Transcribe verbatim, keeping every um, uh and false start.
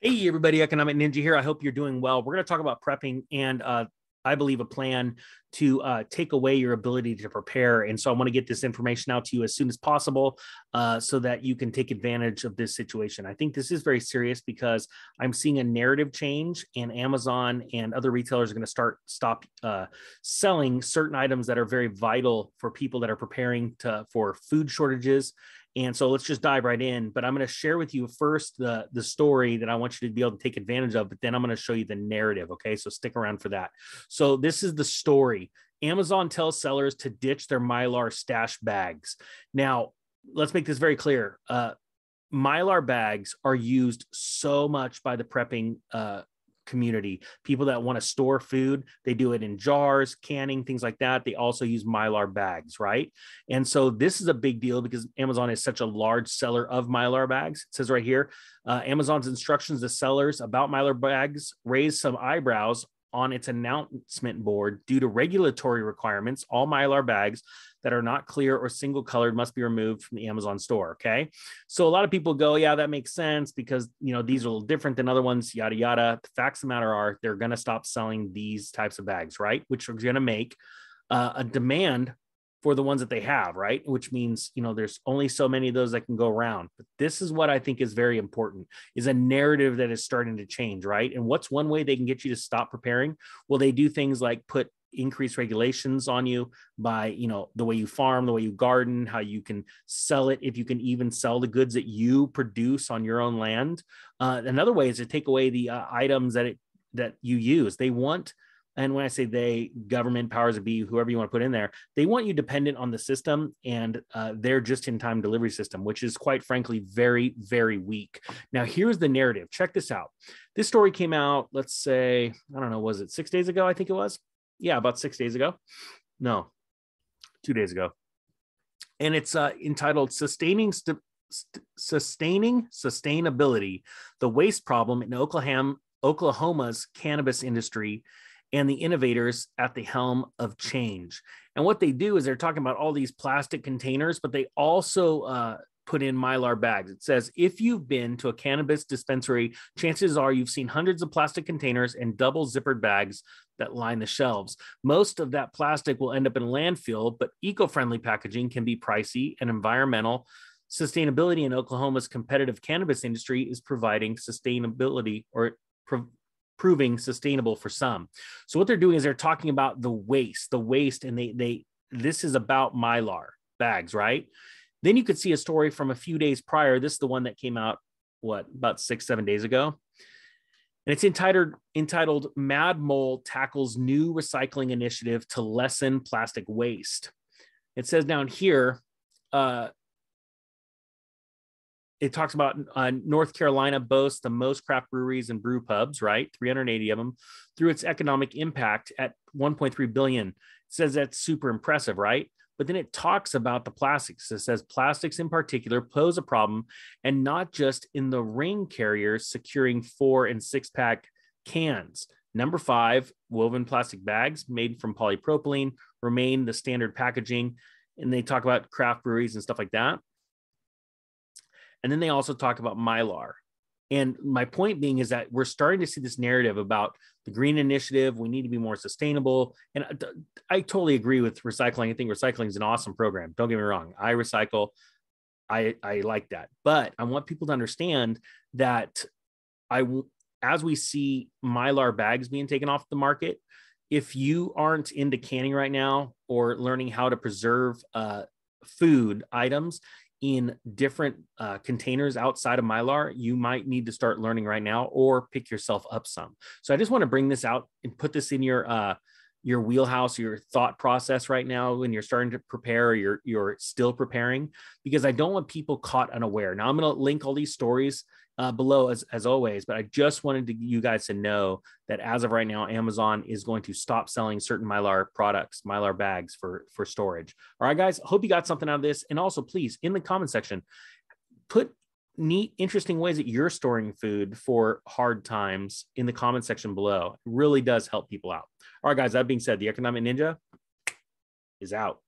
Hey everybody, Economic Ninja here. I hope you're doing well. We're going to talk about prepping and uh, I believe a plan to uh, take away your ability to prepare. And so I want to get this information out to you as soon as possible uh, so that you can take advantage of this situation. I think this is very serious because I'm seeing a narrative change, and Amazon and other retailers are going to start stop uh, selling certain items that are very vital for people that are preparing to, for food shortages. And so let's just dive right in, but I'm going to share with you first the, the story that I want you to be able to take advantage of, but then I'm going to show you the narrative. Okay, so stick around for that. So this is the story. Amazon tells sellers to ditch their Mylar stash bags. Now, let's make this very clear. Uh, Mylar bags are used so much by the prepping uh, community. People that want to store food, they do it in jars, canning, things like that. They also use Mylar bags, right? And so this is a big deal because Amazon is such a large seller of Mylar bags. It says right here, uh, Amazon's instructions to sellers about Mylar bags raise some eyebrows on its announcement board due to regulatory requirements. All Mylar bags that are not clear or single colored must be removed from the Amazon store. Okay. So a lot of people go, yeah, that makes sense because, you know, these are a little different than other ones, yada, yada. The facts of the matter are they're going to stop selling these types of bags, right? Which are going to make uh, a demand for the ones that they have, right? Which means, you know, there's only so many of those that can go around. But this is what I think is very important, is a narrative that is starting to change, right? And what's one way they can get you to stop preparing? Well, they do things like put increased regulations on you by, you know, the way you farm, the way you garden, how you can sell it, if you can even sell the goods that you produce on your own land. Uh, another way is to take away the uh, items that it, that you use. They want And when I say they, government, powers that be, whoever you want to put in there, they want you dependent on the system and uh, their just-in-time delivery system, which is quite frankly very, very weak. Now, here's the narrative. Check this out. This story came out, let's say, I don't know, was it six days ago? I think it was. Yeah, about six days ago. No, two days ago. And it's uh, entitled Sustaining St- St- Sustaining Sustainability, the Waste Problem in Oklahoma, Oklahoma's Cannabis Industry and the innovators at the helm of change. And what they do is they're talking about all these plastic containers, but they also uh, put in Mylar bags. It says, if you've been to a cannabis dispensary, chances are you've seen hundreds of plastic containers and double zippered bags that line the shelves. Most of that plastic will end up in a landfill, but eco-friendly packaging can be pricey and environmental. Sustainability in Oklahoma's competitive cannabis industry is providing sustainability or pro- proving sustainable for some. So what they're doing is they're talking about the waste, the waste, and they they this is about Mylar bags, right? Then you could see a story from a few days prior. This is the one that came out, what, about six, seven days ago. And it's entitled, entitled Mad Mole Tackles New Recycling Initiative to Lessen Plastic Waste. It says down here, uh, it talks about uh, North Carolina boasts the most craft breweries and brew pubs, right? three hundred eighty of them, through its economic impact at one point three billion dollars. It says that's super impressive, right? But then it talks about the plastics. It says plastics in particular pose a problem, and not just in the ring carriers securing four and six pack cans. Number five, woven plastic bags made from polypropylene remain the standard packaging. And they talk about craft breweries and stuff like that. And then they also talk about Mylar. And my point being is that we're starting to see this narrative about the green initiative. We need to be more sustainable. And I, I totally agree with recycling. I think recycling is an awesome program. Don't get me wrong. I recycle. I, I like that. But I want people to understand that I, as we see Mylar bags being taken off the market, if you aren't into canning right now or learning how to preserve uh, food items in different uh, containers outside of Mylar, you might need to start learning right now or pick yourself up some. So I just want to bring this out and put this in your uh, your wheelhouse, your thought process right now when you're starting to prepare or you're, you're still preparing, because I don't want people caught unaware. Now I'm going to link all these stories uh, below as, as always, but I just wanted to, you guys to know that as of right now, Amazon is going to stop selling certain Mylar products, Mylar bags for, for storage. All right, guys, hope you got something out of this. And also please, in the comment section, put neat, interesting ways that you're storing food for hard times in the comment section below. It really does help people out. All right, guys, that being said, the Economic Ninja is out.